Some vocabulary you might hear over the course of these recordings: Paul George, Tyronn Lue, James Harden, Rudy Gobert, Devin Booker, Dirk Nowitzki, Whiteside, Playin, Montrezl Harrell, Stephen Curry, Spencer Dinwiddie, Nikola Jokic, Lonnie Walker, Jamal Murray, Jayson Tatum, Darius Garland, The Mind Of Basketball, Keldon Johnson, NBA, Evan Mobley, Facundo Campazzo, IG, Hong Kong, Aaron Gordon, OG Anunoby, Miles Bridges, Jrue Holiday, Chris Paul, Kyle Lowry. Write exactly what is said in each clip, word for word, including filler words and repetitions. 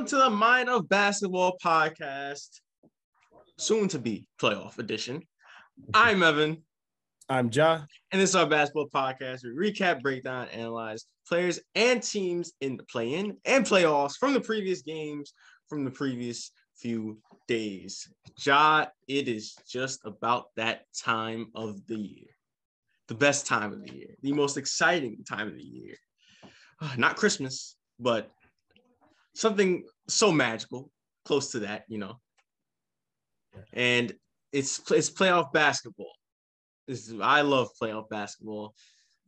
Welcome to the Mind of Basketball podcast, soon to be playoff edition. I'm Evan. I'm Ja. And this is our basketball podcast. We recap, breakdown, analyze players and teams in the play-in and playoffs from the previous games, from the previous few days. Ja, it is just about that time of the year. The best time of the year. The most exciting time of the year. Not Christmas, but something so magical, close to that, you know. And it's it's playoff basketball. It's, I love playoff basketball.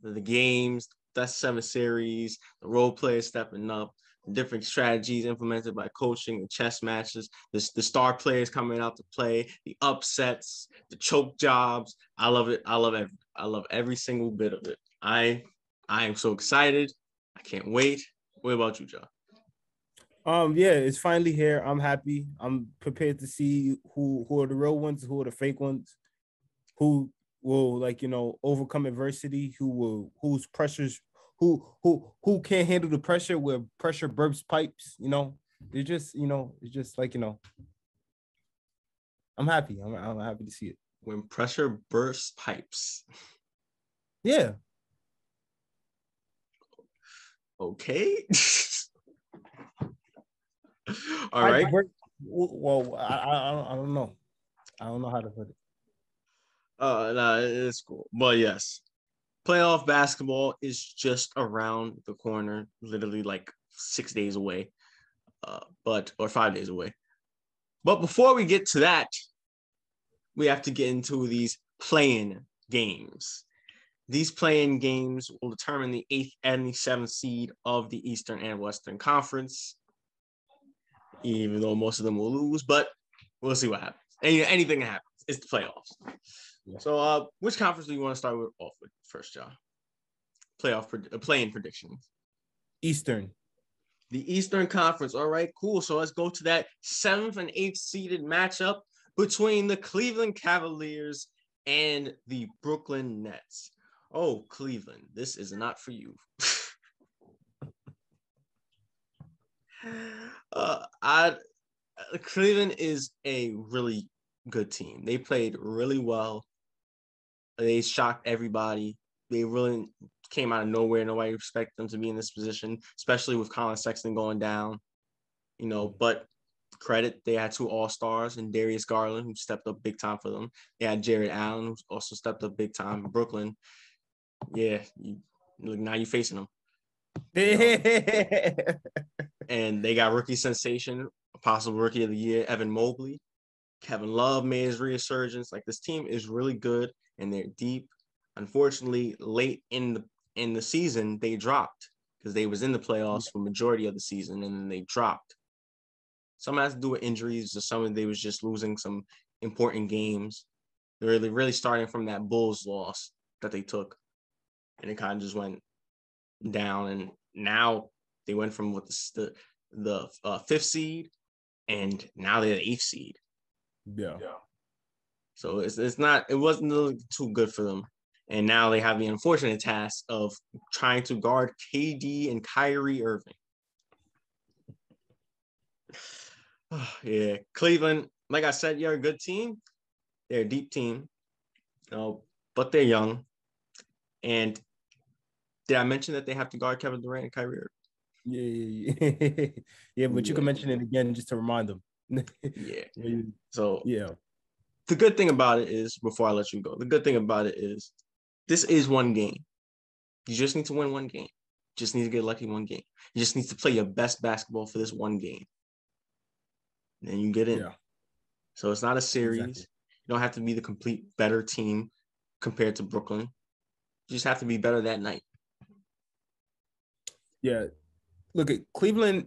The games, that's seven series, the role players stepping up, the different strategies implemented by coaching, the chess matches, the, the star players coming out to play, the upsets, the choke jobs. I love it. I love every, I love every single bit of it. I I am so excited. I can't wait. What about you, John? Um, yeah, it's finally here. I'm happy. I'm prepared to see who, who are the real ones, who are the fake ones, who will, like, you know, overcome adversity, who will, whose pressures, who, who, who can't handle the pressure where pressure burps pipes, you know, they're just, you know, it's just like, you know, I'm happy. I'm, I'm happy to see it. When pressure bursts pipes. Yeah. Okay. All right. Well, I, I I don't know. I don't know how to put it. Uh, no, it's cool. But yes, playoff basketball is just around the corner, literally like six days away, uh, but or five days away. But before we get to that, we have to get into these play-in games. These play-in games will determine the eighth and the seventh seed of the Eastern and Western Conference, even though most of them will lose, but we'll see what happens. Anything that happens, it's the playoffs. Yeah. So uh, which conference do you want to start with off with first, John? Playoff, uh, play-in predictions. Eastern. The Eastern Conference. All right, cool. So let's go to that seventh and eighth seeded matchup between the Cleveland Cavaliers and the Brooklyn Nets. Oh, Cleveland, this is not for you. Uh, I Cleveland is a really good team. They played really well. They shocked everybody. They really came out of nowhere. Nobody expected them to be in this position, especially with Colin Sexton going down. You know, but credit, they had two all-stars and Darius Garland, who stepped up big time for them. They had Jared Allen, who also stepped up big time in Brooklyn. Yeah, you, look, now you're facing them. You know? And they got rookie sensation, possible rookie of the year, Evan Mobley. Kevin Love made his resurgence. Like, this team is really good, and they're deep. Unfortunately, late in the in the season, they dropped because they was in the playoffs for the majority of the season, and then they dropped. Some has to do with injuries, or some they was just losing some important games. They're really, really starting from that Bulls loss that they took, and it kind of just went down, and now they went from what the the uh, fifth seed, and now they're the eighth seed. Yeah. yeah. So it's it's not it wasn't really too good for them, and now they have the unfortunate task of trying to guard K D and Kyrie Irving. Oh, yeah, Cleveland. Like I said, you're a good team. They're a deep team, you know, but they're young. And did I mention that they have to guard Kevin Durant and Kyrie Irving? Yeah, yeah, yeah. yeah, but you yeah. can mention it again just to remind them. yeah. So, yeah. The good thing about it is, before I let you go, the good thing about it is this is one game. You just need to win one game. You just need to get lucky one game. You just need to play your best basketball for this one game. And then you get in. Yeah. So it's not a series. Exactly. You don't have to be the complete better team compared to Brooklyn. You just have to be better that night. Yeah. Look at Cleveland.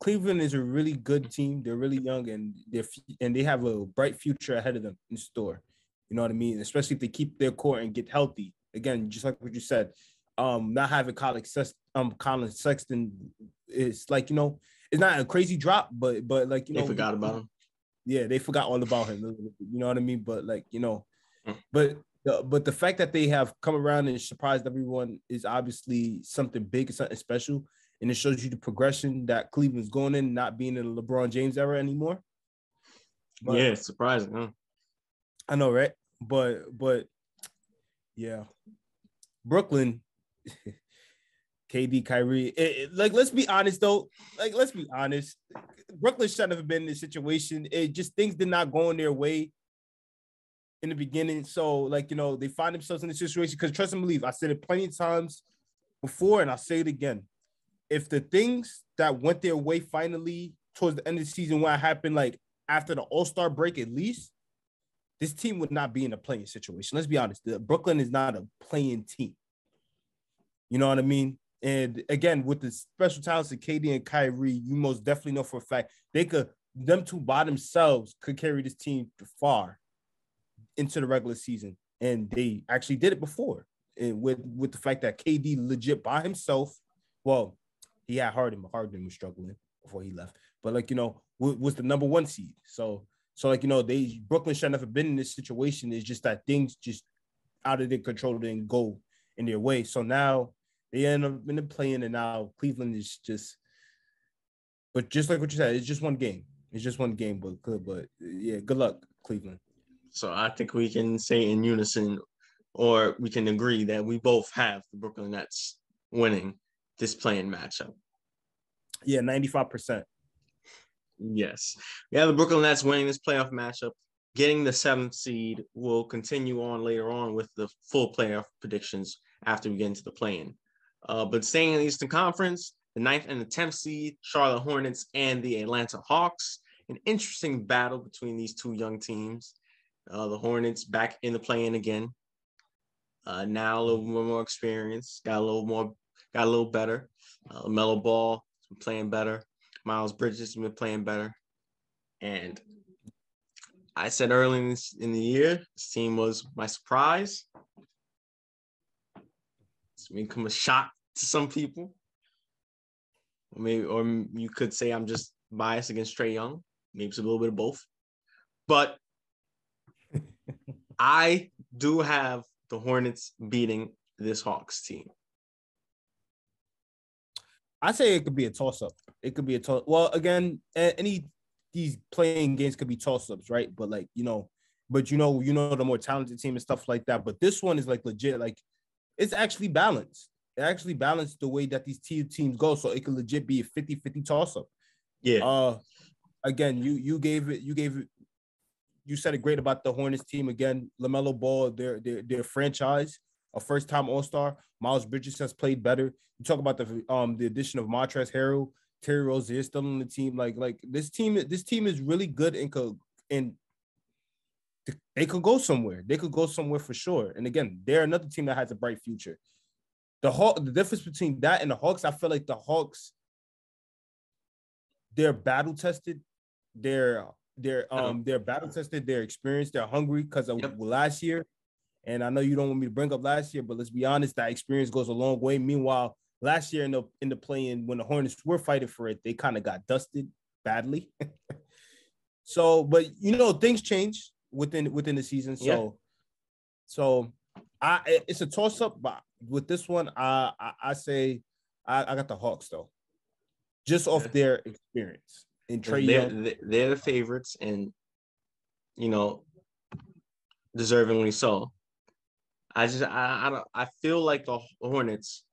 Cleveland is a really good team. They're really young, and they and they have a bright future ahead of them in store. You know what I mean? Especially if they keep their core and get healthy. Again, just like what you said, um, not having Colin Sexton, um, Colin Sexton is like, you know, it's not a crazy drop, but but like, you know, they forgot about him. Yeah, they forgot all about him. You know what I mean? But like, you know, but. The, but the fact that they have come around and surprised everyone is obviously something big and something special. and it shows you the progression that Cleveland's going in, not being in the LeBron James era anymore. But, yeah, it's surprising, huh? I know, right? But, but, yeah, Brooklyn, K D, Kyrie. It, it, like, let's be honest though. Like, let's be honest. Brooklyn shouldn't have been in this situation. It just things did not go in their way in the beginning. So, like, you know, they find themselves in this situation because trust and believe. I said it plenty of times before, and I'll say it again. If the things that went their way finally towards the end of the season, when it happened, like after the All-Star break, at least. This team would not be in a playing situation. Let's be honest. The, Brooklyn is not a playing team. You know what I mean? And again, with the special talents of K D and Kyrie, you most definitely know for a fact they could, them two by themselves could carry this team far into the regular season. And they actually did it before. And with, with the fact that K D legit by himself, well, he had Harden, but Harden was struggling before he left. But like, you know, was the number one seed. So, So, like, you know, they Brooklyn shouldn't have been in this situation. It's just that things just out of their control didn't go in their way. So now they end up in the play-in, and now Cleveland is just – but just like what you said, it's just one game. It's just one game, but good. But, yeah, good luck, Cleveland. So I think we can say in unison or we can agree that we both have the Brooklyn Nets winning this play-in matchup. Yeah, ninety-five percent. Yes. Yeah, the Brooklyn Nets winning this playoff matchup, getting the seventh seed. Will continue on later on with the full playoff predictions after we get into the play-in. Uh, but staying in the Eastern Conference, the ninth and the tenth seed, Charlotte Hornets and the Atlanta Hawks. An interesting battle between these two young teams. Uh, the Hornets back in the play-in again. Uh, now a little more, more experience, got a little more, got a little better. Uh, LaMelo Ball playing better. Miles Bridges has been playing better. And I said early in, this, in the year, this team was my surprise. It's become a shock to some people. Or maybe, or you could say I'm just biased against Trae Young. Maybe it's a little bit of both. But I do have the Hornets beating this Hawks team. I say it could be a toss-up. It could be a toss. Well, again, any these playing games could be toss-ups, right? But like you know, but you know, you know, the more talented team and stuff like that. But this one is like legit. Like it's actually balanced. It actually balanced the way that these two teams go. So it could legit be a fifty-fifty toss-up. Yeah. Uh, again, you you gave it. You gave it. You said it great about the Hornets team again. LaMelo Ball, their their their franchise. A first-time All-Star. Miles Bridges has played better. You talk about the um the addition of Montrezl Harrell, Terry Rozier is still on the team. Like like this team, this team is really good and could and they could go somewhere. They could go somewhere for sure. And again, they're another team that has a bright future. The Hawk, the difference between that and the Hawks, I feel like the Hawks, they're battle tested. They're they're um they're battle tested. They're experienced. They're hungry because of yep. last year. And I know you don't want me to bring up last year, but let's be honest, that experience goes a long way. Meanwhile, last year in the in the play-in, when the Hornets were fighting for it, they kind of got dusted badly. So, but you know, things change within within the season. So, yeah. so I it's a toss-up, but with this one, I I, I say I, I got the Hawks though, just off yeah. their experience. And Trae Young, they're, they're the favorites, and you know, deservingly so. I just I I, don't, I feel like the Hornets.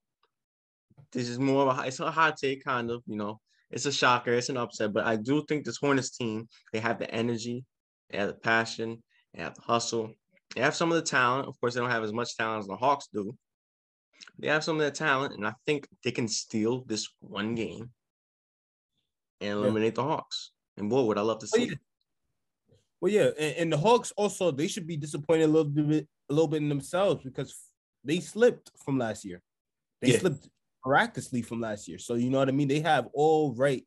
This is more of a it's a hot take kind of you know it's a shocker it's an upset but I do think this Hornets team they have the energy they have the passion they have the hustle they have some of the talent of course they don't have as much talent as the Hawks do they have some of that talent and I think they can steal this one game and eliminate yeah. the Hawks and boy would I love to see oh, yeah. it. Well, yeah, and, and the Hawks also they should be disappointed a little bit a little bit in themselves because they slipped from last year. They yeah. slipped miraculously from last year. So you know what I mean? They have all right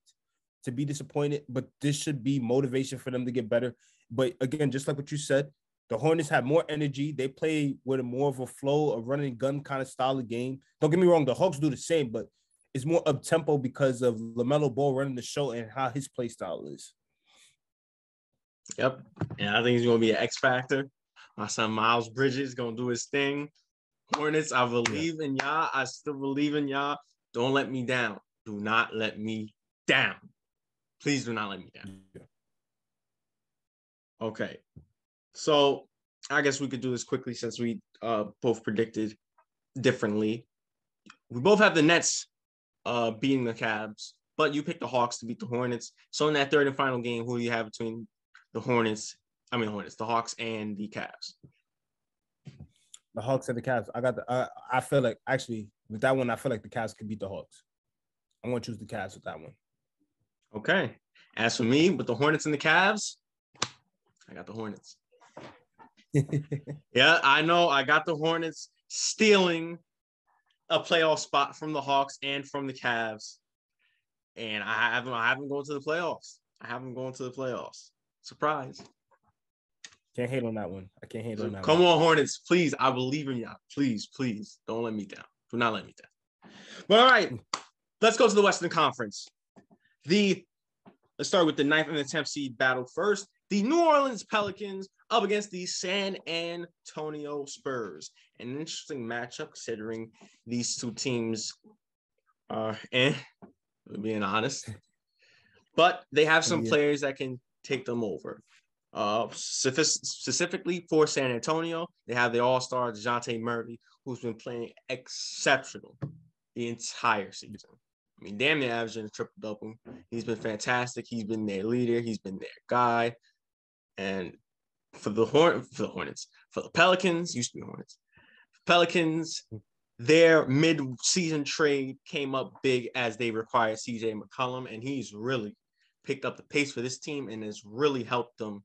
to be disappointed, but this should be motivation for them to get better. But again, just like what you said, the Hornets have more energy. They play with a more of a flow, a run and gun kind of style of game. Don't get me wrong, the Hawks do the same, but it's more up-tempo because of LaMelo Ball running the show and how his play style is. Yep, and I think he's going to be an X factor. My son Miles Bridges is going to do his thing. Hornets, I believe in y'all. I still believe in y'all. Don't let me down. do not let me down. Please do not let me down. Yeah. Okay. So I guess we could do this quickly since we uh, both predicted differently. We both have the Nets uh, beating the Cavs, but you picked the Hawks to beat the Hornets. So in that third and final game, who do you have between the Hornets, I mean Hornets, the Hawks and the Cavs? The Hawks and the Cavs. I got the. Uh, I feel like actually with that one, I feel like the Cavs could beat the Hawks. I'm gonna choose the Cavs with that one. Okay. As for me, with the Hornets and the Cavs, I got the Hornets. Yeah, I know. I got the Hornets stealing a playoff spot from the Hawks and from the Cavs, and I haven't. I haven't gone to the playoffs. I haven't gone to the playoffs. Surprise. Can't hate on that one. I can't hate on that Come one. Come on, Hornets. Please. I believe in y'all. Please, please. Don't let me down. Do not let me down. But all right. Let's go to the Western Conference. The let's start with the ninth and the tenth seed battle first. The New Orleans Pelicans up against the San Antonio Spurs. An interesting matchup considering these two teams are eh, being honest. But they have some yeah. players that can take them over. Uh, specifically for San Antonio, they have the all-star DeJounte Murray, who's been playing exceptional the entire season. I mean, damn near averaging a triple-double. He's been fantastic. He's been their leader. He's been their guy. And for the Horn, for the Hornets, for the Pelicans, used to be Hornets. Pelicans, their mid-season trade came up big as they required C J McCollum, and he's really picked up the pace for this team and has really helped them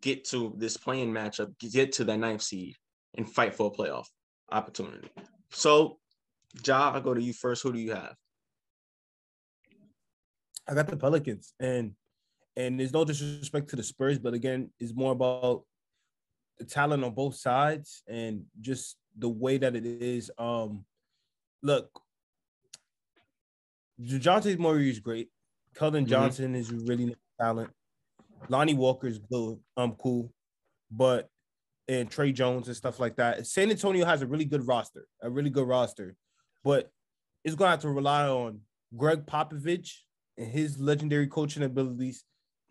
get to this playing matchup, get to that ninth seed, and fight for a playoff opportunity. So, Ja, I'll go to you first. Who do you have? I got the Pelicans, and and there's no disrespect to the Spurs, but again, it's more about the talent on both sides and just the way that it is. Um, look, DeJounte Murray is great. Keldon Johnson mm-hmm. is really nice talent. Lonnie Walker is good, um, cool, but and Tre Jones and stuff like that. San Antonio has a really good roster, a really good roster, but it's going to have to rely on Greg Popovich and his legendary coaching abilities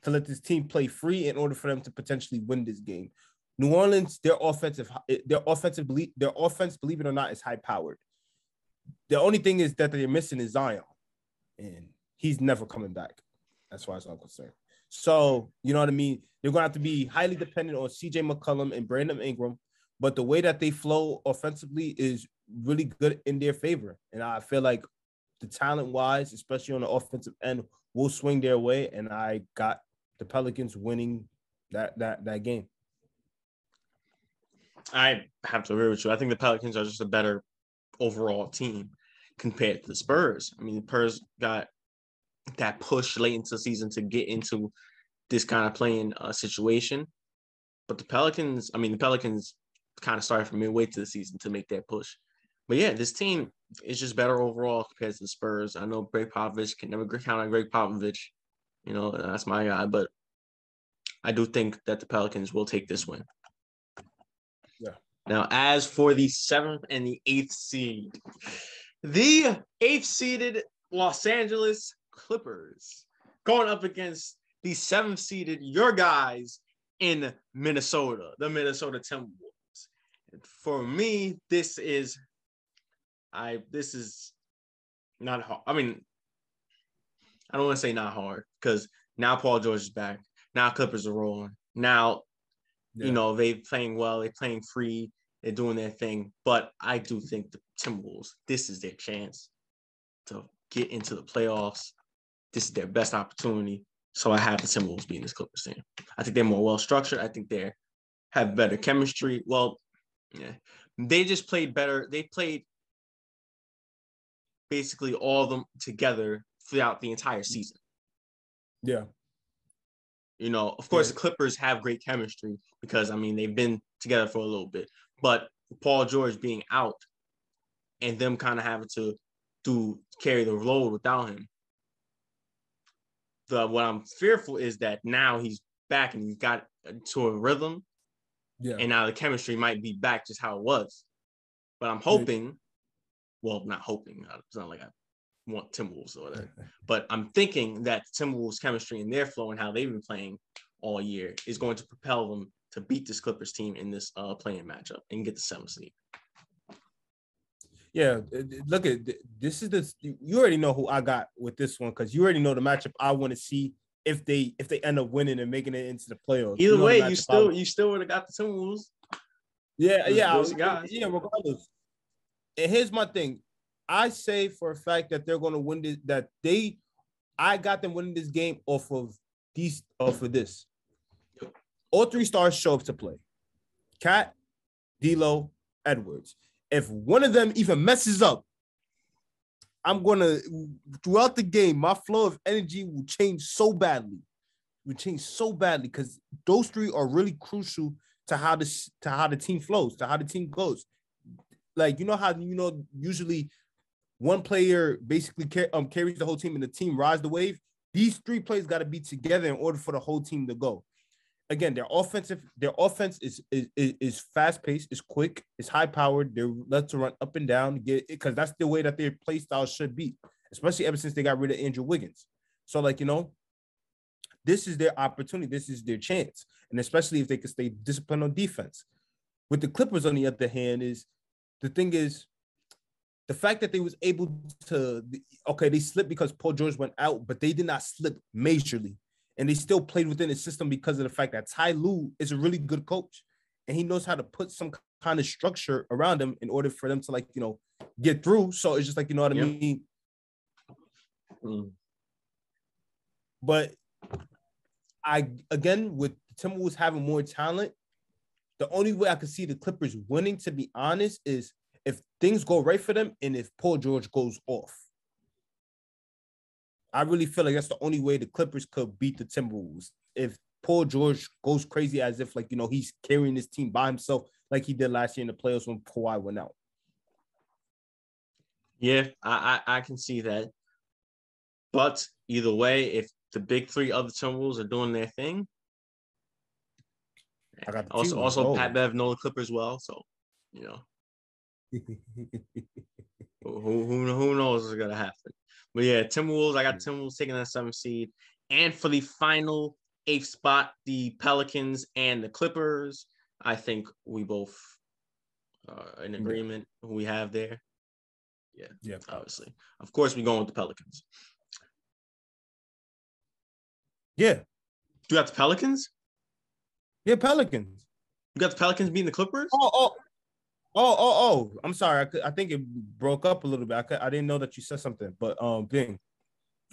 to let this team play free in order for them to potentially win this game. New Orleans, their offensive, their offensive, their offense, believe it or not, is high powered. The only thing is that they're missing is Zion, and he's never coming back. That's why it's not concerned. So, you know what I mean? They're going to have to be highly dependent on C J McCollum and Brandon Ingram, but the way that they flow offensively is really good in their favor. And I feel like the talent-wise, especially on the offensive end, will swing their way, and I got the Pelicans winning that that that game. I have to agree with you. I think the Pelicans are just a better overall team compared to the Spurs. I mean, the Spurs got that push late into the season to get into this kind of playing uh, situation. But the Pelicans, I mean, the Pelicans kind of started from midway to the season to make that push. But yeah, this team is just better overall compared to the Spurs. I know Greg Popovich can never count on Greg Popovich. You know, that's my guy. But I do think that the Pelicans will take this win. Yeah. Now, as for the seventh and the eighth seed, the eighth seeded Los Angeles Clippers going up against the seventh seeded your guys in Minnesota, the Minnesota Timberwolves. And for me, this is I this is not hard. I mean, I don't want to say not hard because now Paul George is back. Now Clippers are rolling. Now, yeah. you know, they're playing well, they're playing free, they're doing their thing. But I do think the Timberwolves, this is their chance to get into the playoffs. This is their best opportunity. So I have the Timberwolves being this Clippers team. I think they're more well-structured. I think they have better chemistry. Well, yeah, they just played better. They played basically all of them together throughout the entire season. Yeah. You know, of course, yeah. the Clippers have great chemistry because, I mean, they've been together for a little bit. But Paul George being out and them kind of having to do carry the load without him, The, what I'm fearful is that now he's back and he's got to a rhythm, yeah. and now the chemistry might be back just how it was. But I'm hoping, well, not hoping. It's not like I want Timberwolves or that. But I'm thinking that Timberwolves' chemistry and their flow and how they've been playing all year is going to propel them to beat this Clippers team in this uh, play-in matchup and get the seventh seed. Yeah, look at this is this. You already know who I got with this one because you already know the matchup I want to see if they if they end up winning and making it into the playoffs. Either you know way, you still you still would have got the Timberwolves. Yeah, yeah, was, yeah. Regardless, and here's my thing. I say for a fact that they're going to win this. That they, I got them winning this game off of these off of this. All three stars show up to play. Cat, D'Lo, Edwards. If one of them even messes up, I'm going to, throughout the game, my flow of energy will change so badly. It will change so badly because those three are really crucial to how this, to how the team flows, to how the team goes. Like, you know how, you know, usually one player basically car- um, carries the whole team and the team rides the wave. These three plays got to be together in order for the whole team to go. Again, their offensive, their offense is is is fast paced, is quick, is high powered. They're let to run up and down, get because that's the way that their play style should be, especially ever since they got rid of Andrew Wiggins. So, like, you know, this is their opportunity, this is their chance, and especially if they could stay disciplined on defense. With the Clippers, on the other hand, is the thing is the fact that they was able to okay, they slipped because Paul George went out, but they did not slip majorly. And they still played within the system because of the fact that Ty Lue is a really good coach and he knows how to put some kind of structure around them in order for them to, like, you know, get through. So it's just like, you know what I yeah. mean? Mm. But I, again, with the Timberwolves having more talent, the only way I could see the Clippers winning, to be honest, is if things go right for them and if Paul George goes off. I really feel like that's the only way the Clippers could beat the Timberwolves. If Paul George goes crazy as if, like, you know, he's carrying this team by himself like he did last year in the playoffs when Kawhi went out. Yeah, I, I, I can see that. But either way, if the big three other Timberwolves are doing their thing, I got the also, also oh. Pat Bev know the Clippers well, so, you know. who, who, who knows what's going to happen. But yeah, Timberwolves, I got Timberwolves taking that seventh seed. And for the final eighth spot, the Pelicans and the Clippers, I think we both are in agreement who we have there. Yeah, yeah, obviously. Of course, we're going with the Pelicans. Yeah. You got the Pelicans? Yeah, Pelicans. You got the Pelicans beating the Clippers? Oh, oh. Oh, oh, oh! I'm sorry. I, could, I think it broke up a little bit. I, could, I didn't know that you said something, but um, dang.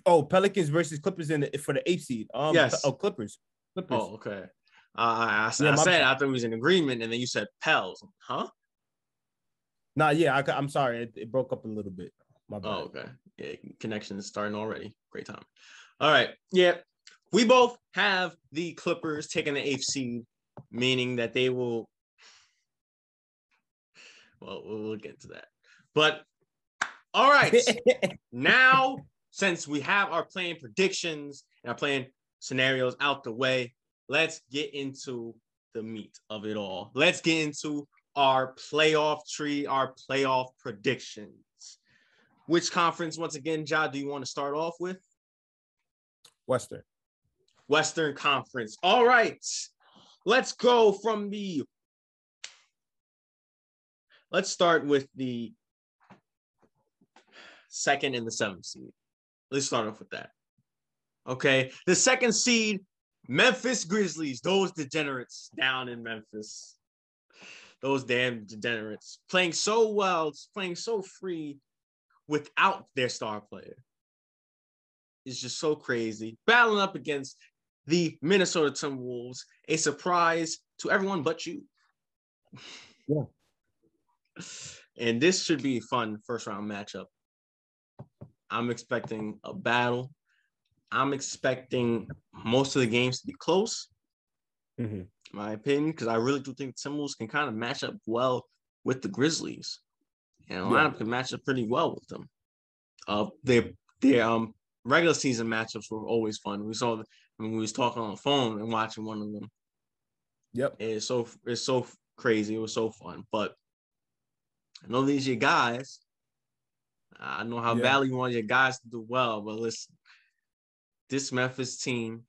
Oh, Pelicans versus Clippers in the, for the eighth seed. Um, yes. Oh, Clippers. Clippers. Oh, okay. Uh, I, I, yeah, I said I thought we was in agreement, and then you said Pels, huh? Nah, yeah. I, I'm sorry. It, it broke up a little bit. My bad. Oh, okay. Yeah, connection is starting already. Great time. All right. Yeah, we both have the Clippers taking the eighth seed, meaning that they will. Well, we'll get to that. But, all right. Now, since we have our playing predictions and our playing scenarios out the way, let's get into the meat of it all. Let's get into our playoff tree, our playoff predictions. Which conference, once again, Ja, do you want to start off with? Western. Western Conference. All right. Let's go from the Let's start with the second and the seventh seed. Let's start off with that. Okay, the second seed, Memphis Grizzlies, those degenerates down in Memphis. Those damn degenerates playing so well, playing so free without their star player. It's just so crazy. Battling up against the Minnesota Timberwolves, a surprise to everyone but you. Yeah. And this should be a fun first-round matchup. I'm expecting a battle. I'm expecting most of the games to be close, mm-hmm. in my opinion, because I really do think the Timberwolves can kind of match up well with the Grizzlies. And a lineup yeah. can match up pretty well with them. Uh, their their um, regular season matchups were always fun. We saw when we was talking on the phone and watching one of them. Yep. It's so it's so crazy. It was so fun. But I know these are your guys, I know how yeah. badly you want your guys to do well, but listen, this Memphis team,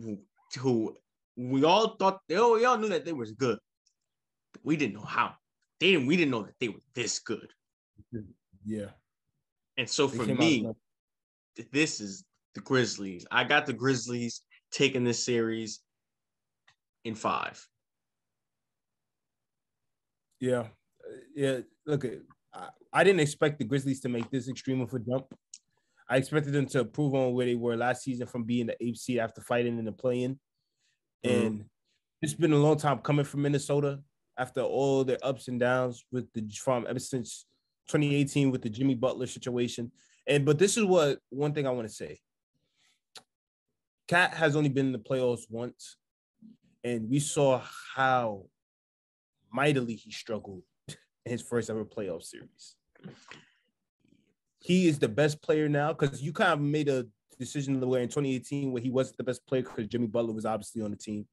who, who we all thought, they all, we all knew that they was good. We didn't know how. They didn't, we didn't know that they were this good. Yeah. And so they for me, this is the Grizzlies. I got the Grizzlies taking this series in five. Yeah. Yeah. Look, I, I didn't expect the Grizzlies to make this extreme of a jump. I expected them to improve on where they were last season from being the eighth seed after fighting in the play-in. Mm-hmm. And it's been a long time coming from Minnesota after all their ups and downs with the from ever since twenty eighteen with the Jimmy Butler situation. And but this is what one thing I want to say. Cat has only been in the playoffs once, and we saw how mightily he struggled in his first ever playoff series. He is the best player now because you kind of made a decision in the way in twenty eighteen where he wasn't the best player because Jimmy Butler was obviously on the team.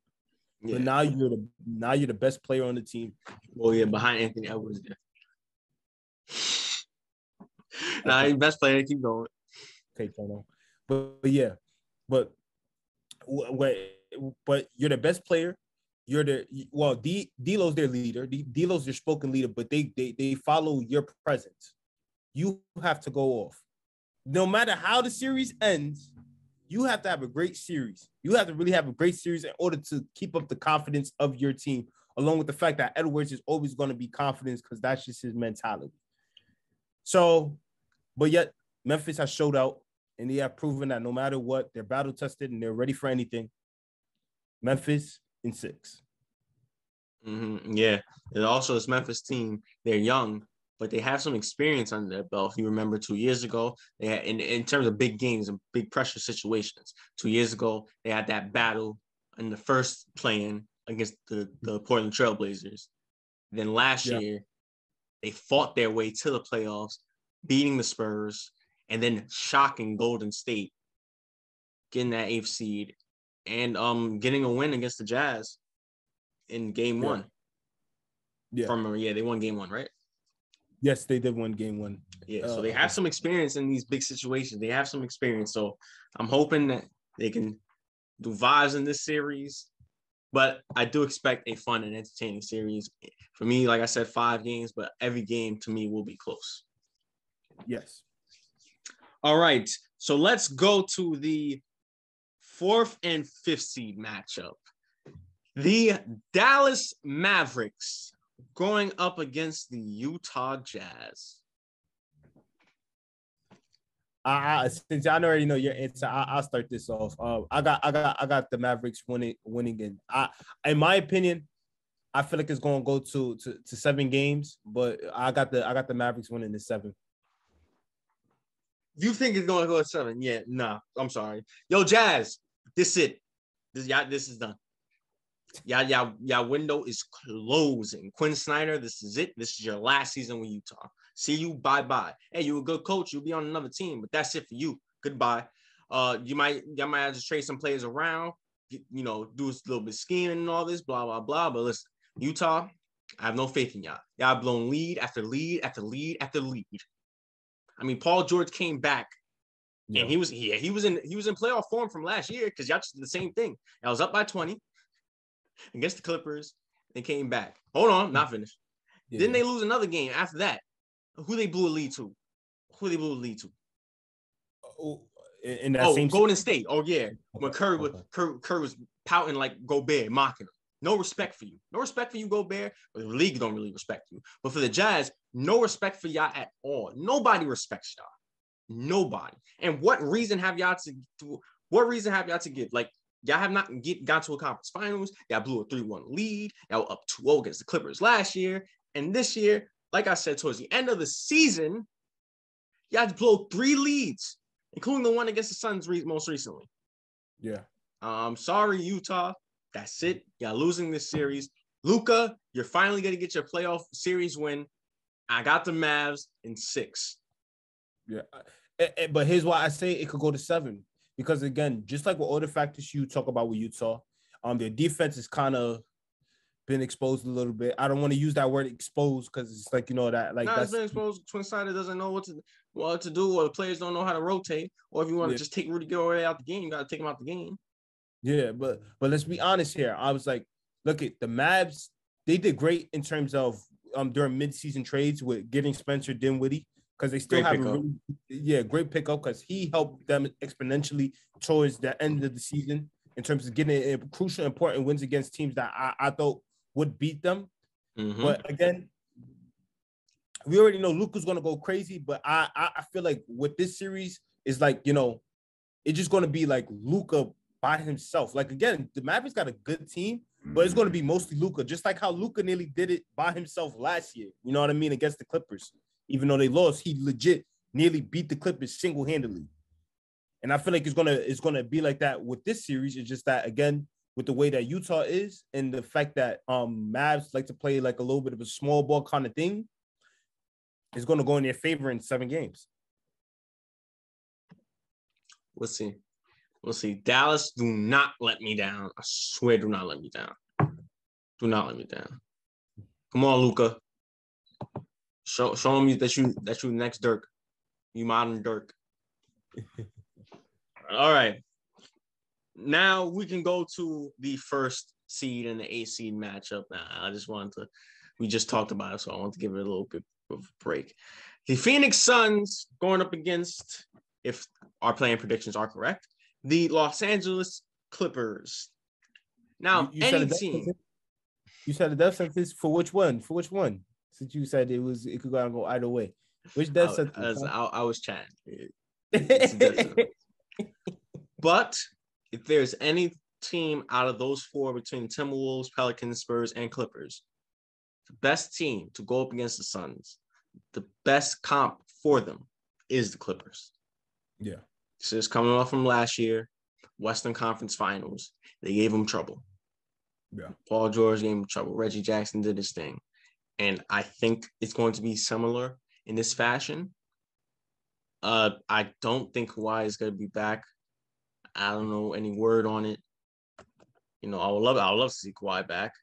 Yeah. But now you're the now you're the best player on the team. Oh yeah, behind Anthony Edwards. Now nah, he's best player. Keep going. Okay, Tono. But, but yeah, but but you're the best player. You're the well, D D'Lo's their leader. D D'Lo's their spoken leader, but they they they follow your presence. You have to go off. No matter how the series ends, you have to have a great series. You have to really have a great series in order to keep up the confidence of your team, along with the fact that Edwards is always going to be confident because that's just his mentality. So, but yet Memphis has showed out, and they have proven that no matter what, they're battle-tested and they're ready for anything. Memphis in six. Mm-hmm. Yeah. And also, it's Memphis team. They're young, but they have some experience under their belt. If you remember two years ago, they had, in, in terms of big games and big pressure situations, two years ago, they had that battle in the first play-in against the, the Portland Trailblazers. Then last yeah. year, they fought their way to the playoffs, beating the Spurs, and then shocking Golden State, getting that eighth seed, and um, getting a win against the Jazz in game yeah. one. Yeah. From, yeah, they won game one, right? Yes, they did win game one. Yeah, so they have some experience in these big situations. They have some experience. So I'm hoping that they can do vibes in this series. But I do expect a fun and entertaining series. For me, like I said, five games, but every game to me will be close. Yes. All right. So let's go to the fourth and fifth seed matchup. The Dallas Mavericks going up against the Utah Jazz. I, I since I already know your answer, I, I'll start this off. Uh, I got, I got, I got the Mavericks winning, winning. And I, in my opinion, I feel like it's going to go to, to to seven games, but I got the, I got the Mavericks winning the seven. You think it's going to go to seven? Yeah, no, nah, I'm sorry. Yo, Jazz, this it. This y'all, this is done. Y'all, y'all, y'all window is closing. Quinn Snyder, this is it. This is your last season with Utah. See you, bye-bye. Hey, you're a good coach. You'll be on another team, but that's it for you. Goodbye. Uh, you might y'all might have to trade some players around, you, you know, do a little bit of scheming and all this, blah, blah, blah. But listen, Utah, I have no faith in y'all. Y'all blown lead after lead after lead after lead. I mean, Paul George came back, yeah. and he was yeah, he was in he was in playoff form from last year because y'all just did the same thing. Y'all was up by twenty against the Clippers. They came back. Hold on, not finished. Yeah. Then they lose another game after that. Who they blew a lead to? Who they blew a lead to? Oh, in that oh same Golden State. Oh, yeah. When Curry was, Curry, Curry was pouting like Gobert, mocking him. No respect for you. No respect for you, Gobert. But the league don't really respect you. But for the Jazz, no respect for y'all at all. Nobody respects y'all. Nobody. And what reason have y'all to do? What reason have y'all to give? Like, y'all have not get, got to a conference finals. Y'all blew a three one lead. Y'all were up two oh against the Clippers last year. And this year, like I said, towards the end of the season, y'all blow three leads, including the one against the Suns re- most recently. Yeah. Um, sorry, Utah. That's it. Y'all losing this series. Luka, you're finally going to get your playoff series win. I got the Mavs in six. Yeah. But here's why I say it could go to seven. Because, again, just like with all the factors you talk about with Utah, um, their defense is kind of been exposed a little bit. I don't want to use that word exposed because it's like, you know, that like no, that's it's been exposed. Twin-sided doesn't know what to what to do, or the players don't know how to rotate. Or if you want to yeah. just take Rudy Gobert out the game, you got to take him out the game. Yeah, but but let's be honest here. I was like, look at the Mavs. They did great in terms of um during midseason trades with getting Spencer Dinwiddie because they still great have a really, yeah great pickup because he helped them exponentially towards the end of the season in terms of getting a crucial important wins against teams that I, I thought would beat them. Mm-hmm. But again, we already know Luka's gonna go crazy, but I, I I feel like with this series is like, you know, it's just gonna be like Luka by himself. Like again, the Mavericks got a good team, but it's gonna be mostly Luka, just like how Luka nearly did it by himself last year. You know what I mean? Against the Clippers. Even though they lost, he legit nearly beat the Clippers single-handedly. And I feel like it's gonna it's gonna be like that with this series. It's just that again, with the way that Utah is and the fact that um Mavs like to play like a little bit of a small ball kind of thing, is going to go in their favor in seven games. We'll see. We'll see. Dallas, do not let me down. I swear, do not let me down. Do not let me down. Come on, Luka. Show show them that you that you next Dirk. You modern Dirk. All right. Now we can go to the first seed and the eighth seed matchup. Now I just wanted to, we just talked about it, so I want to give it a little bit of a break. The Phoenix Suns going up against, if our playing predictions are correct, the Los Angeles Clippers. Now, you, you any team, sentence? You said a death sentence for which one? For which one? Since you said it was, it could go, go either way. Which death I, sentence? I, I, I was chatting. It's a death sentence. But if there's any team out of those four between Timberwolves, Pelicans, Spurs, and Clippers, the best team to go up against the Suns, the best comp for them is the Clippers. Yeah. This is coming off from last year, Western Conference Finals. They gave them trouble. Yeah. Paul George gave them trouble. Reggie Jackson did his thing. And I think it's going to be similar in this fashion. Uh, I don't think Kawhi is going to be back. I don't know any word on it. You know, I would love I would love to see Kawhi back.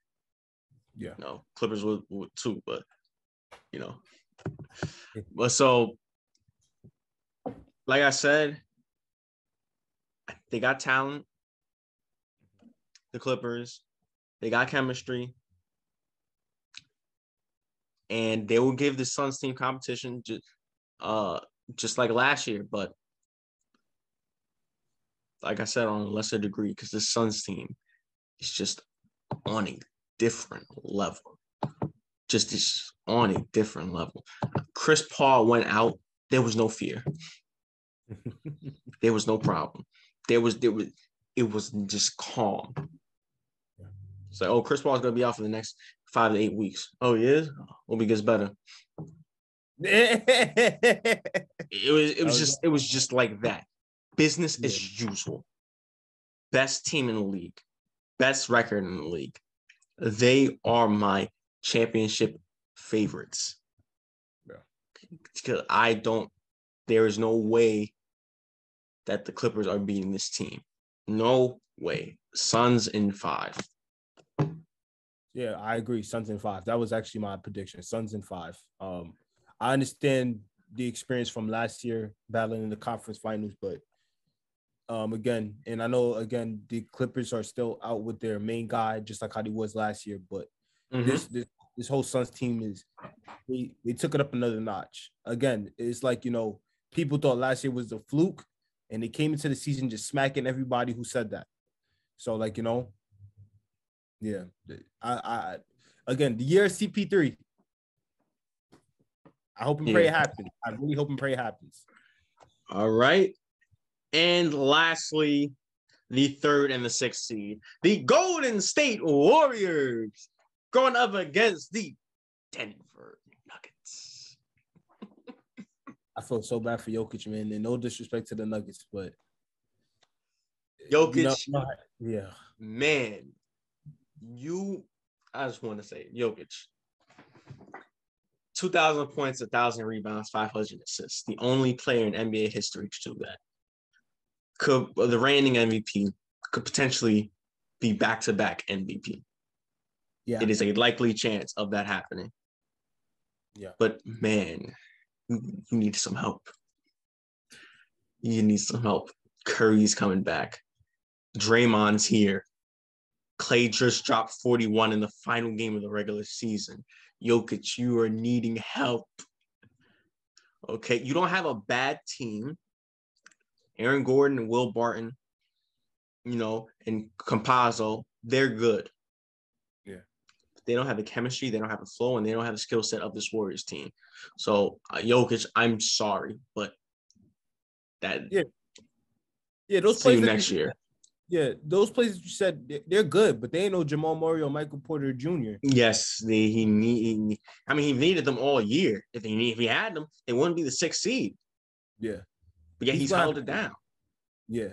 Yeah. You know, Clippers would, would too, but you know. But so like I said, they got talent. The Clippers, they got chemistry. And they will give the Suns team competition just uh just like last year, but like I said, on a lesser degree, because the Suns team is just on a different level. Just is on a different level. Chris Paul went out. There was no fear. There was no problem. There was, there was, it was just calm. It's like, oh, Chris Paul's going to be out for the next five to eight weeks. Oh, he is? Hope he gets better. It was, it was just, it was just like that. Business yeah. as usual. Best team in the league. Best record in the league. They are my championship favorites. Yeah. Because I don't, there is no way that the Clippers are beating this team. No way. Suns in five. Yeah, I agree. Suns in five. That was actually my prediction. Suns in five. Um, I understand the experience from last year battling in the conference finals, but Um, again, and I know, again, the Clippers are still out with their main guy, just like how they was last year. But mm-hmm. this, this this whole Suns team is, they, they took it up another notch. Again, it's like, you know, people thought last year was a fluke, and they came into the season just smacking everybody who said that. So, like, you know, yeah. I, I again, the year of C P three. I hope and yeah. pray it happens. I really hope and pray it happens. All right. And lastly, the third and the sixth seed, the Golden State Warriors going up against the Denver Nuggets. I feel so bad for Jokic, man, and no disrespect to the Nuggets, but Jokic, no, yeah, man, you, I just want to say, Jokic, two thousand points, one thousand rebounds, five hundred assists, the only player in N B A history to do that. Could the reigning M V P could potentially be back-to-back M V P. Yeah. It is a likely chance of that happening. Yeah. But man, you need some help. You need some help. Curry's coming back. Draymond's here. Clay just dropped forty-one in the final game of the regular season. Jokic, you are needing help. Okay, you don't have a bad team. Aaron Gordon and Will Barton, you know, and Campazzo, they're good. Yeah. They don't have the chemistry, they don't have the flow, and they don't have the skill set of this Warriors team. So, uh, Jokic, I'm sorry, but that yeah, yeah, those plays next year. Yeah, those plays you said, they're good, but they ain't no Jamal Murray or Michael Porter Junior Yes, they, he need. I mean, he needed them all year. If he need, if he had them, they wouldn't be the sixth seed. Yeah, but yeah, he's, he's held to, it down. Yeah,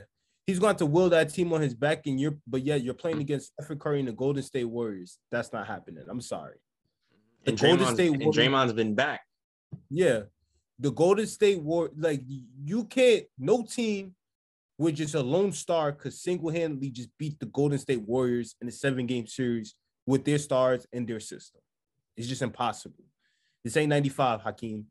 he's going to will that team on his back, and you're. But yeah, you're playing against Stephen Curry and the Golden State Warriors. That's not happening. I'm sorry. The and Golden Draymond's, State and Warriors, Draymond's been back. Yeah, the Golden State War. Like you can't. No team. Which just a lone star could single-handedly just beat the Golden State Warriors in a seven-game series with their stars and their system. It's just impossible. This ain't ninety-five, Hakeem.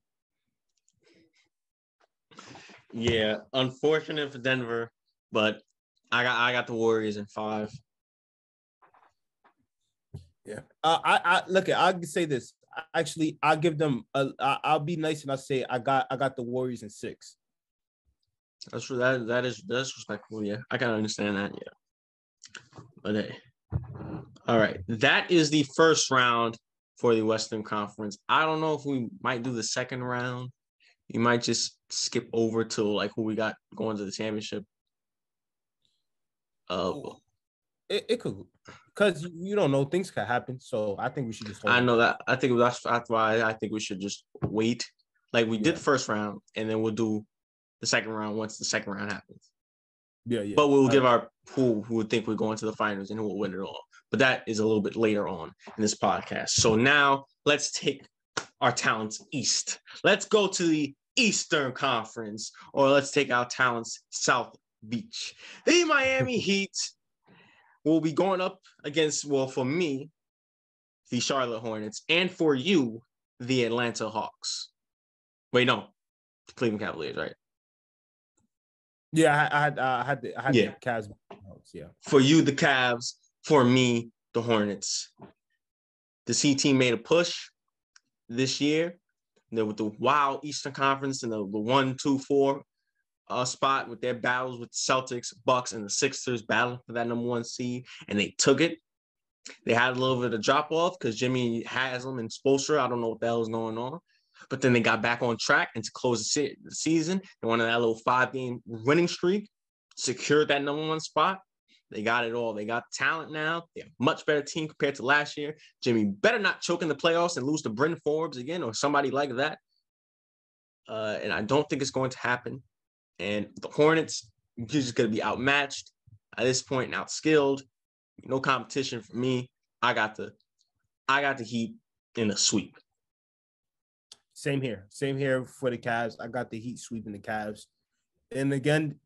Yeah, unfortunate for Denver, but I got I got the Warriors in five. Yeah, uh, I I look at I can say this actually. I give them a, I, I'll be nice and I say I got I got the Warriors in six. That's that that is that's respectful. Yeah, I gotta understand that. Yeah, but hey, all right. That is the first round for the Western Conference. I don't know if we might do the second round. You might just skip over to like who we got going to the championship. Uh, it, it could, because you don't know, things could happen. So I think we should just. Hold I know that. I think that's that's why I think we should just wait. Like we yeah. did first round, and then we'll do the second round once the second round happens. Yeah, yeah. But we'll give our pool who would think we're going to the finals and who will win it all. But that is a little bit later on in this podcast. So now let's take our talents east. Let's go to the Eastern Conference, or let's take our talents South Beach. The Miami Heat will be going up against, well, for me, the Charlotte Hornets, and for you, the Atlanta Hawks. Wait, no, the Cleveland Cavaliers, right? Yeah, I had I had the I had yeah. the Cavs. Yeah. For you, the Cavs. For me, the Hornets. The C team made a push this year. They with the wild Eastern Conference and the, the one, two, four uh, spot with their battles with the Celtics, Bucks, and the Sixers battling for that number one seed, and they took it. They had a little bit of drop off because Jimmy Haslam and Spoelstra. I don't know what the hell is going on. But then they got back on track, and to close the, se- the season, they went on that little five-game winning streak, secured that number one spot. They got it all. They got talent now. They're a much better team compared to last year. Jimmy better not choke in the playoffs and lose to Bryn Forbes again or somebody like that. Uh, and I don't think it's going to happen. And the Hornets, you're just going to be outmatched at this point and outskilled. No competition for me. I got the, I got the Heat in a sweep. Same here. Same here for the Cavs. I got the Heat sweeping the Cavs. And again,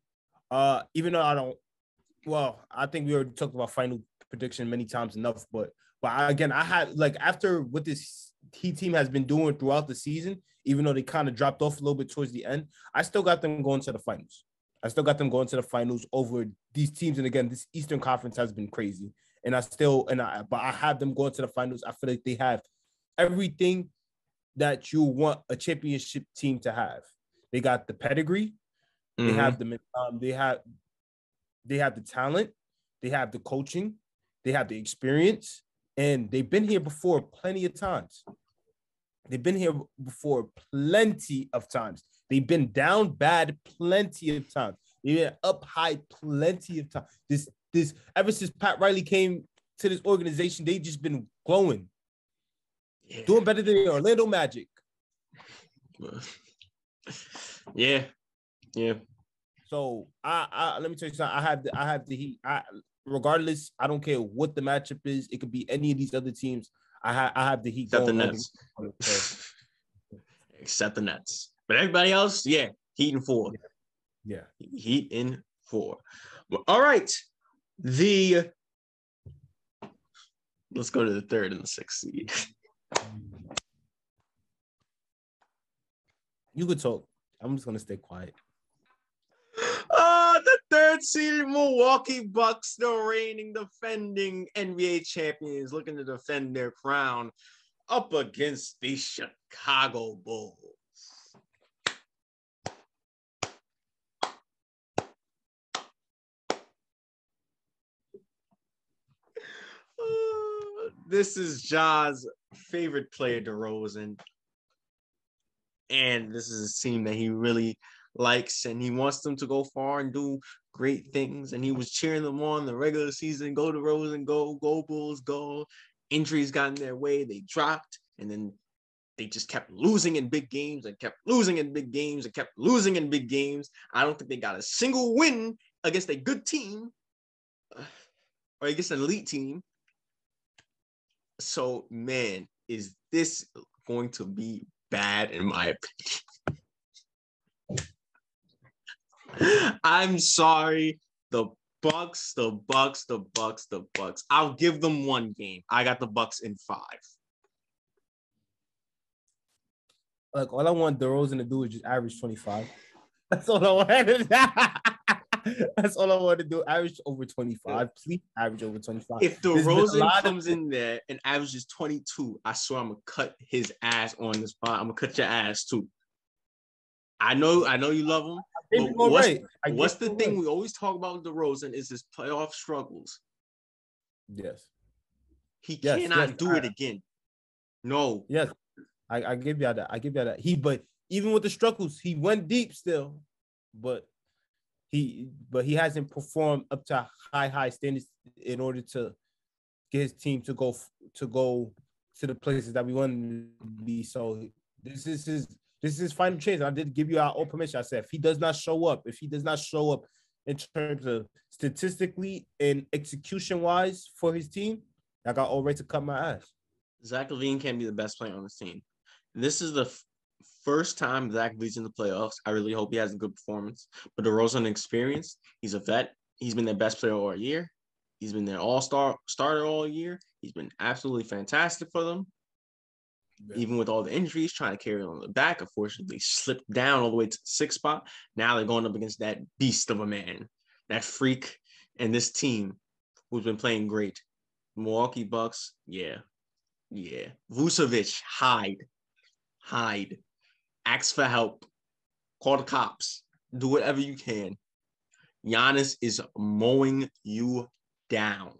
uh, even though I don't – well, I think we already talked about final prediction many times enough. But, but I, again, I had – like after what this Heat team has been doing throughout the season, even though they kind of dropped off a little bit towards the end, I still got them going to the finals. I still got them going to the finals over these teams. And, again, this Eastern Conference has been crazy. And I still – and I but I have them going to the finals. I feel like they have everything – that you want a championship team to have. They got the pedigree, they mm-hmm. have the um, they have they have the talent, they have the coaching, they have the experience, and they've been here before plenty of times. They've been here before plenty of times. They've been down bad plenty of times. They've been up high plenty of times. This this ever since Pat Riley came to this organization, they've just been glowing. Yeah. Doing better than the Orlando Magic. Yeah, yeah. So I, I let me tell you something. I have the, I have the Heat. I, regardless, I don't care what the matchup is. It could be any of these other teams. I have, I have the Heat. Except the Nets. Except the Nets. But everybody else, yeah, Heat in four. Yeah. yeah. Heat in four. Well, all right. The Let's go to the third and the sixth seed. You could talk. I'm just going to stay quiet. Uh, the third seeded Milwaukee Bucks, the reigning defending N B A champions, looking to defend their crown up against the Chicago Bulls. Uh, this is Ja's favorite player, DeRozan. And this is a team that he really likes, and he wants them to go far and do great things. And he was cheering them on the regular season. Go DeRozan, go, go Bulls, go. Injuries got in their way. They dropped, and then they just kept losing in big games and kept losing in big games and kept losing in big games. I don't think they got a single win against a good team or against an elite team. So, man, is this going to be bad, in my opinion? I'm sorry. The Bucks, the Bucks, the Bucks, the Bucks. I'll give them one game. I got the Bucks in five. Like, all I want DeRozan to do is just average twenty-five. That's all I wanted. That's all I want to do. Average over twenty-five. Please average over twenty-five. If DeRozan comes in there and averages twenty-two, I swear I'm going to cut his ass on this pod. I'm going to cut your ass too. I know I know you love him. But what's, right. what's the thing right. we always talk about with DeRozan is his playoff struggles. Yes. He yes, cannot yes, do I, it again. No. Yes. I, I give you that. I give you that. He, but even with the struggles, he went deep still. But He, but he hasn't performed up to high, high standards in order to get his team to go to go to the places that we want him to be. So this is his, this is his final chance. I did give you our all permission. I said if he does not show up, if he does not show up in terms of statistically and execution wise for his team, I got all right to cut my ass. Zach LaVine can't be the best player on this team. This is the f- First time Zach leads in the playoffs. I really hope he has a good performance. But DeRozan experience, he's a vet. He's been their best player all year. He's been their all-star starter all year. He's been absolutely fantastic for them. Yeah. Even with all the injuries, trying to carry on the back, unfortunately slipped down all the way to the sixth spot. Now they're going up against that beast of a man, that freak, and this team who's been playing great. Milwaukee Bucks, yeah. Yeah. Vucevic, hide. Hide. Ask for help. Call the cops. Do whatever you can. Giannis is mowing you down.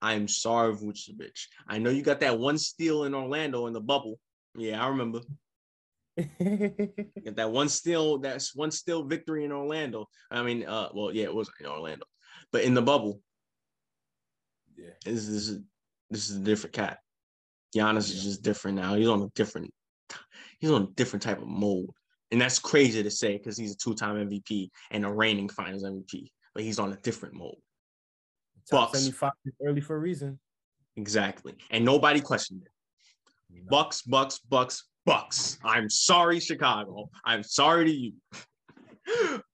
I'm sorry, Vucevic. I know you got that one steal in Orlando in the bubble. Yeah, I remember. Got that one steal, that's one steal victory in Orlando. I mean, uh, well, yeah, it was in Orlando. But in the bubble, yeah, this is this is a different cat. Giannis yeah. is just different now. He's on a different He's on a different type of mode. And that's crazy to say because he's a two-time M V P and a reigning finals M V P. But he's on a different mode. Top Bucks. seventy-five is early for a reason. Exactly. And nobody questioned it. You know. Bucks, Bucks, Bucks, Bucks. I'm sorry, Chicago. I'm sorry to you.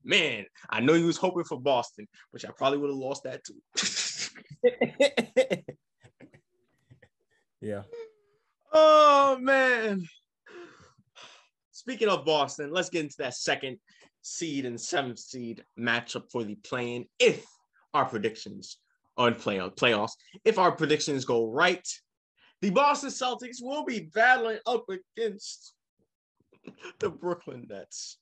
Man, I know you was hoping for Boston, which I probably would have lost that too. Yeah. Oh, man. Speaking of Boston, let's get into that second seed and seventh seed matchup for the play-in. If our predictions on playoff playoffs, if our predictions go right, the Boston Celtics will be battling up against the Brooklyn Nets,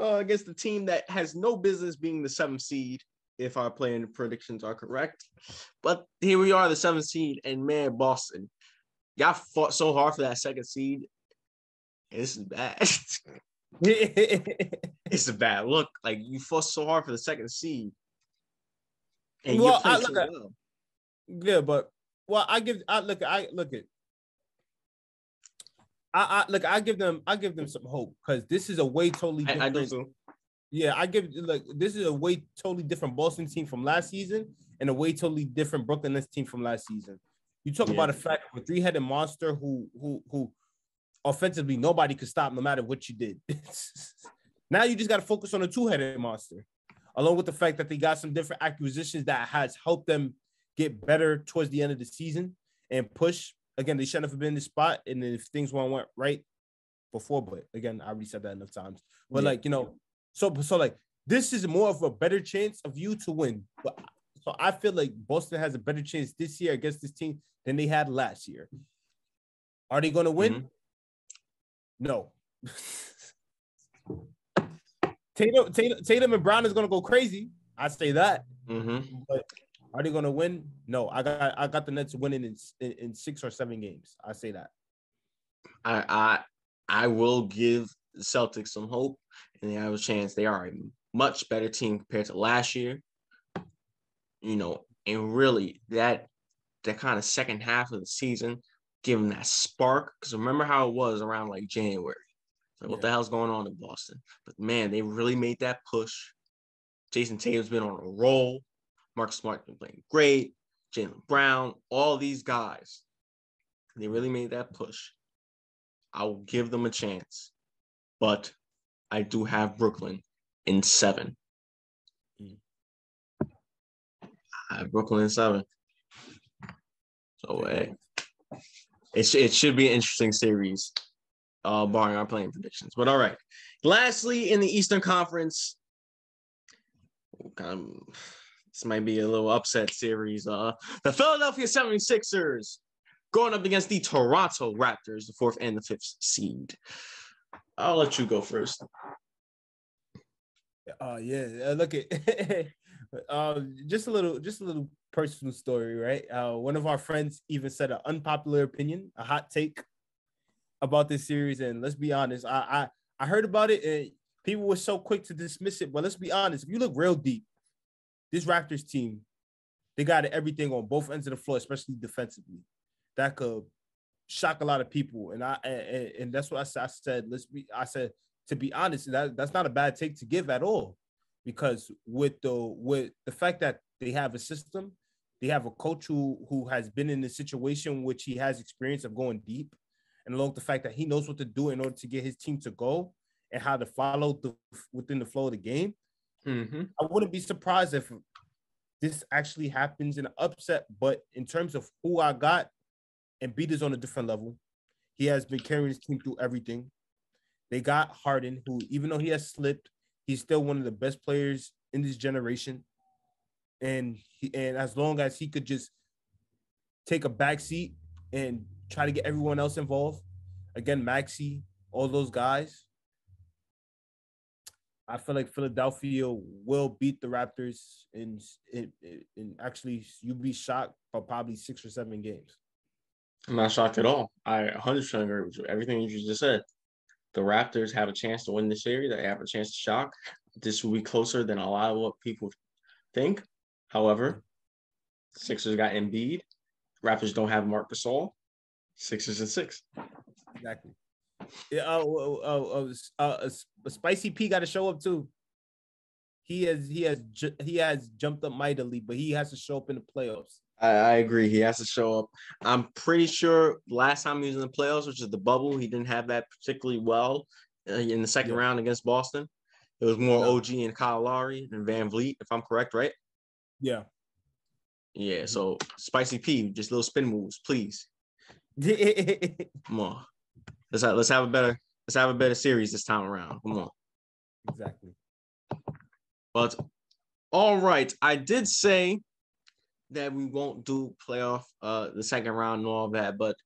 uh, against the team that has no business being the seventh seed if our play-in predictions are correct. But here we are, the seventh seed, and man, Boston, y'all fought so hard for that second seed. This is bad. It's a bad look. Like, you fought so hard for the second seed. And well, you I look at well. Yeah, but well, I give I look I look at I I look I give them I give them some hope because this is a way totally different. I, I do too. Yeah, I give like this is a way totally different Boston team from last season and a way totally different Brooklyn Nets team from last season. You talk yeah. about a fact of a three-headed monster who who who offensively, nobody could stop no matter what you did. Now you just got to focus on a two-headed monster, along with the fact that they got some different acquisitions that has helped them get better towards the end of the season and push. Again, they shouldn't have been in this spot. And if things went right before, but again, I already said that enough times. But yeah. like, you know, so, so like, this is more of a better chance of you to win. But so I feel like Boston has a better chance this year against this team than they had last year. Are they going to win? Mm-hmm. No. Tatum, Tatum, Tatum and Brown is going to go crazy. I say that. Mm-hmm. But are they going to win? No. I got I got the Nets winning in, in, in six or seven games. I say that. I I I will give Celtics some hope, and they have a chance. They are a much better team compared to last year. You know, and really that that kind of second half of the season, give them that spark. Because remember how it was around like January. Like, yeah. What the hell's going on in Boston? But, man, they really made that push. Jason Tatum's been on a roll. Marcus Smart's been playing great. Jaylen Brown, all these guys. They really made that push. I will give them a chance. But I do have Brooklyn in seven. Mm. I have Brooklyn in seven. So, hey, it, it should be an interesting series. Uh, barring our playing predictions. But all right. Lastly, in the Eastern Conference, um, this might be a little upset series. Uh, the Philadelphia seventy-sixers going up against the Toronto Raptors, the fourth and the fifth seed. I'll let you go first. Oh, uh, yeah. Uh, look at uh, just a little, just a little personal story, right? Uh, one of our friends even said an unpopular opinion, a hot take about this series, and let's be honest, I, I I heard about it and people were so quick to dismiss it, but let's be honest, if you look real deep, this Raptors team, they got everything on both ends of the floor, especially defensively, that could shock a lot of people. And I and, and that's what I said, I said let's be I said to be honest, that, that's not a bad take to give at all, because with the with the fact that they have a system, they have a coach who who has been in a situation which he has experience of going deep, and along with the fact that he knows what to do in order to get his team to go and how to follow the, within the flow of the game. Mm-hmm. I wouldn't be surprised if this actually happens in an upset, but in terms of who I got, Embiid is on a different level. He has been carrying his team through everything. They got Harden, who even though he has slipped, he's still one of the best players in this generation. And he, and as long as he could just take a backseat and try to get everyone else involved. Again, Maxey, all those guys. I feel like Philadelphia will beat the Raptors, and in, in, in actually you'd be shocked by probably six or seven games. I'm not shocked at all. I one hundred percent agree with you. Everything you just said. The Raptors have a chance to win this series. They have a chance to shock. This will be closer than a lot of what people think. However, Sixers got Embiid. Raptors don't have Marc Gasol. Sixers and six. Exactly. Yeah. Oh, oh, oh, uh, a Spicy P got to show up too. He has, he has, ju- he has jumped up mightily, but he has to show up in the playoffs. I, I agree. He has to show up. I'm pretty sure last time he was in the playoffs, which is the bubble, he didn't have that particularly well uh, in the second yeah. round against Boston. It was more no. O G and Kyle Lowry and Van Vliet, if I'm correct, right? Yeah. Yeah. So Spicy P, just little spin moves, please. Come on, let's have, let's have a better let's have a better series this time around. Come on, exactly. But all right, I did say that we won't do playoff, uh, the second round and all that. But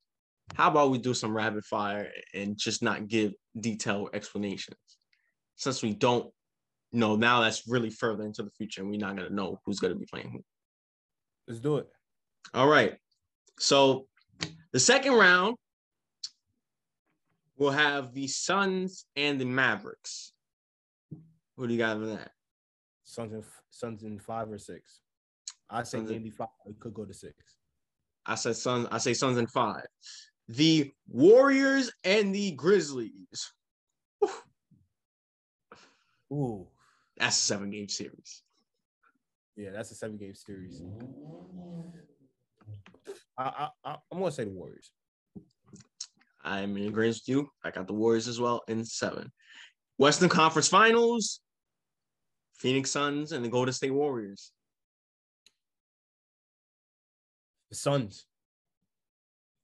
how about we do some rapid fire and just not give detailed explanations, since we don't know now. That's really further into the future, and we're not gonna know who's gonna be playing who. Let's do it. All right, so. The second round will have the Suns and the Mavericks. What do you got for that? Suns in, Suns in five or six. I say maybe five. It could go to six. I said Suns. I say Suns in five. The Warriors and the Grizzlies. Ooh, Ooh. That's a seven-game series. Yeah, that's a seven-game series. I, I, I'm going to say the Warriors. I'm in agreement with you. I got the Warriors as well in seven. Western Conference Finals, Phoenix Suns, and the Golden State Warriors. The Suns.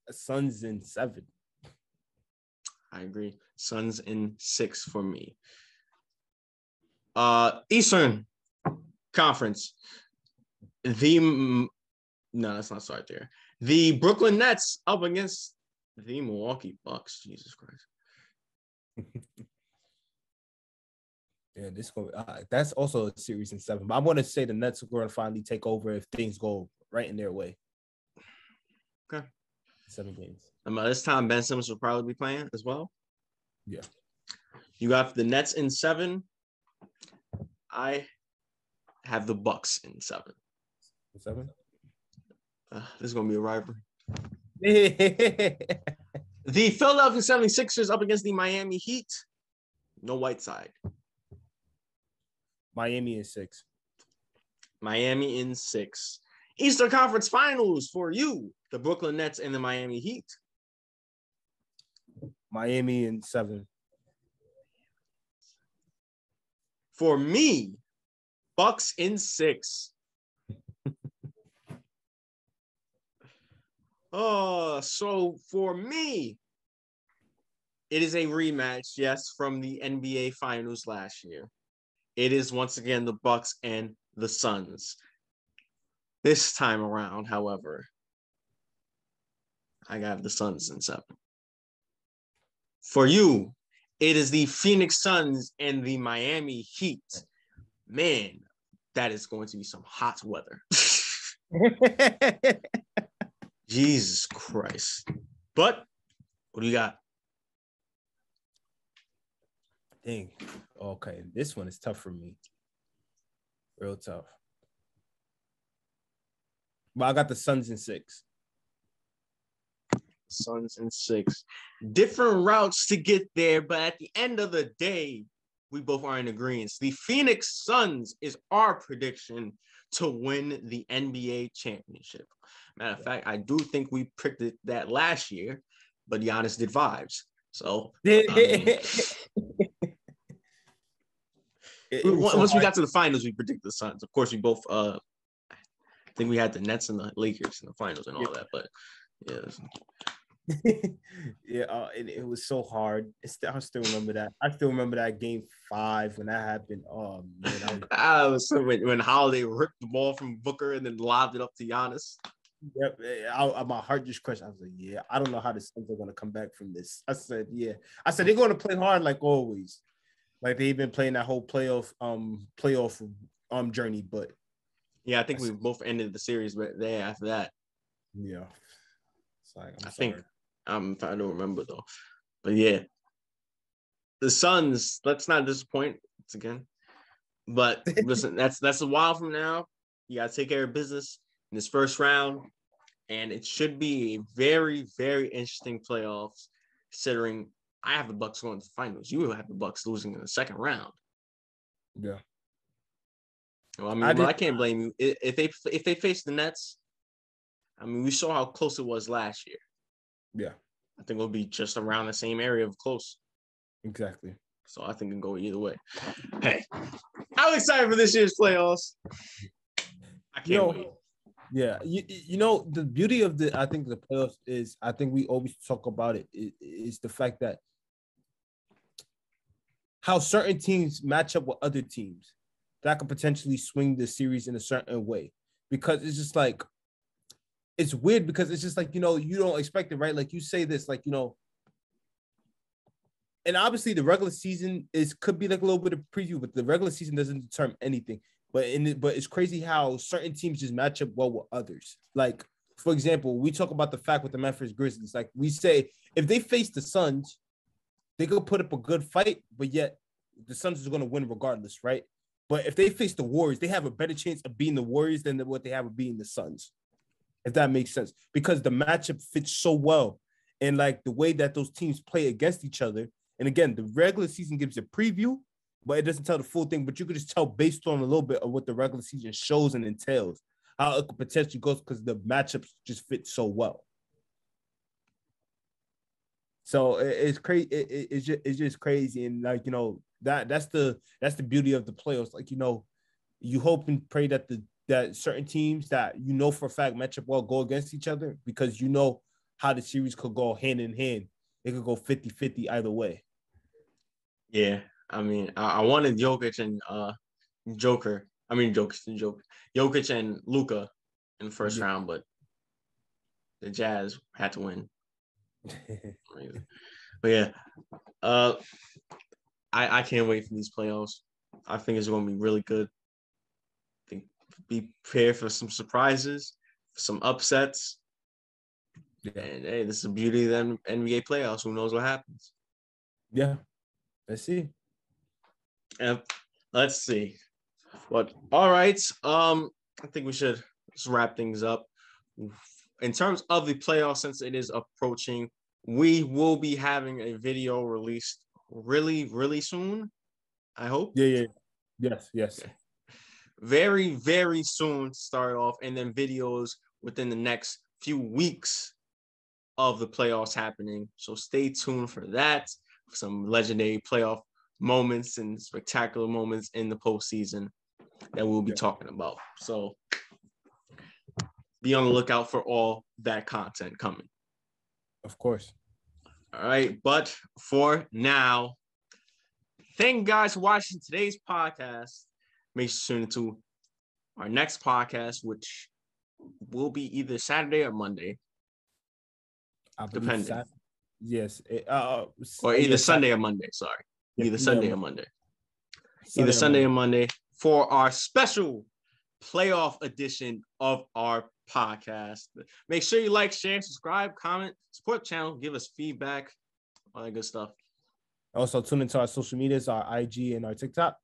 The Suns in seven. I agree. Suns in six for me. Uh, Eastern Conference. The no, that's not start there. The Brooklyn Nets up against the Milwaukee Bucks. Jesus Christ. Yeah, this going uh, that's also a series in seven. But I want to say the Nets are going to finally take over if things go right in their way. Okay, seven games. And by this time, Ben Simmons will probably be playing as well. Yeah, you got the Nets in seven. I have the Bucks in seven. Seven. Uh, this is going to be a rivalry. The Philadelphia seventy-sixers up against the Miami Heat. No Whiteside. Miami in six. Miami in six. Eastern Conference Finals for you, the Brooklyn Nets and the Miami Heat. Miami in seven. For me, Bucks in six. Oh, so for me, it is a rematch, yes, from the N B A Finals last year. It is once again the Bucks and the Suns. This time around, however, I got the Suns in seven. For you, it is the Phoenix Suns and the Miami Heat. Man, that is going to be some hot weather. Jesus Christ. But what do you got? Dang. Okay, this one is tough for me. Real tough. But I got the Suns in six. Suns in six. Different routes to get there, but at the end of the day, we both are in agreement. The Phoenix Suns is our prediction to win the N B A championship. Matter of fact, I do think we picked it that last year, but Giannis did vibes. So, I mean, It, it Once so we got to the finals, we predicted the Suns. Of course, we both uh, – I think we had the Nets and the Lakers in the finals and all yeah. that. But, yeah. yeah, uh, it, it was so hard. It's, I still remember that. I still remember that game five when that happened. Oh, man. I was, I was so, when, when Holiday ripped the ball from Booker and then lobbed it up to Giannis. Yep, I, I, my heart just crushed. I was like, yeah, I don't know how the Suns are going to come back from this. I said, yeah. I said, they're going to play hard like always. Like they've been playing that whole playoff, um, playoff, um, journey, but yeah, I think we both ended the series right there after that. Yeah, it's like, I'm I sorry. think um, I don't remember though, but yeah, the Suns. Let's not disappoint once again. But listen, that's that's a while from now. You gotta take care of business in this first round, and it should be a very, very interesting playoffs, considering. I have the Bucks going to the finals. You have the Bucks losing in the second round. Yeah. Well, I mean, I, well, I can't blame you if they if they face the Nets. I mean, we saw how close it was last year. Yeah, I think it'll be just around the same area of close. Exactly. So I think it can go either way. Hey, I'm excited for this year's playoffs. I can't you know, wait. Yeah, you you know the beauty of the I think the playoffs is I think we always talk about it is the fact that how certain teams match up with other teams that could potentially swing the series in a certain way because it's just like it's weird because it's just like you know you don't expect it right like you say this like you know and obviously the regular season is could be like a little bit of preview but the regular season doesn't determine anything. But in the, but it's crazy how certain teams just match up well with others. Like, for example, we talk about the fact with the Memphis Grizzlies. Like, we say if they face the Suns, they could put up a good fight, but yet the Suns is going to win regardless, right? But if they face the Warriors, they have a better chance of beating the Warriors than what they have of beating the Suns, if that makes sense. Because the matchup fits so well. And, like, the way that those teams play against each other. And, again, the regular season gives a preview. But it doesn't tell the full thing, but you could just tell based on a little bit of what the regular season shows and entails, how it could potentially go because the matchups just fit so well. So it's crazy. It's just, it's just crazy. And like, you know, that that's the, that's the beauty of the playoffs. Like, you know, you hope and pray that the that certain teams that you know for a fact match up well go against each other because you know how the series could go hand in hand. It could go fifty-fifty either way. Yeah, I mean, I, I wanted Jokic and uh, Joker. I mean, Jokic and Joker. Jokic and Luka in the first yeah. round, but the Jazz had to win. But yeah, uh, I I can't wait for these playoffs. I think it's going to be really good. I think be prepared for some surprises, for some upsets. Yeah. And hey, this is the beauty of the N B A playoffs. Who knows what happens? Yeah, let's see. And let's see. But all right, um, I think we should just wrap things up. In terms of the playoffs, since it is approaching, we will be having a video released really, really soon. I hope. Yeah, yeah, yes, yes. Okay. Very, very soon to start off, and then videos within the next few weeks of the playoffs happening. So stay tuned for that. Some legendary playoff moments and spectacular moments in the postseason that we'll be talking about. So be on the lookout for all that content coming. Of course. All right. But for now, thank you guys for watching today's podcast. Make sure to tune into our next podcast, which will be either Saturday or Monday. Depending. Sat- yes. Uh, or either Sunday or Monday. Sorry. Either Sunday yeah. or Monday. Sunday either Sunday or Monday. or Monday for our special playoff edition of our podcast. Make sure you like, share, subscribe, comment, support the channel, give us feedback, all that good stuff. Also, tune into our social medias, our I G and our TikTok.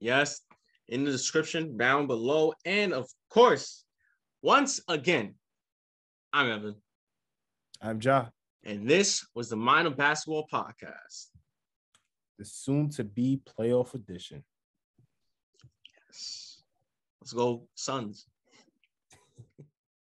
Yes, in the description down below. And of course, once again, I'm Evan. I'm Ja. And this was the Mind of Basketball Podcast. The soon-to-be playoff edition. Yes. Let's go, Suns.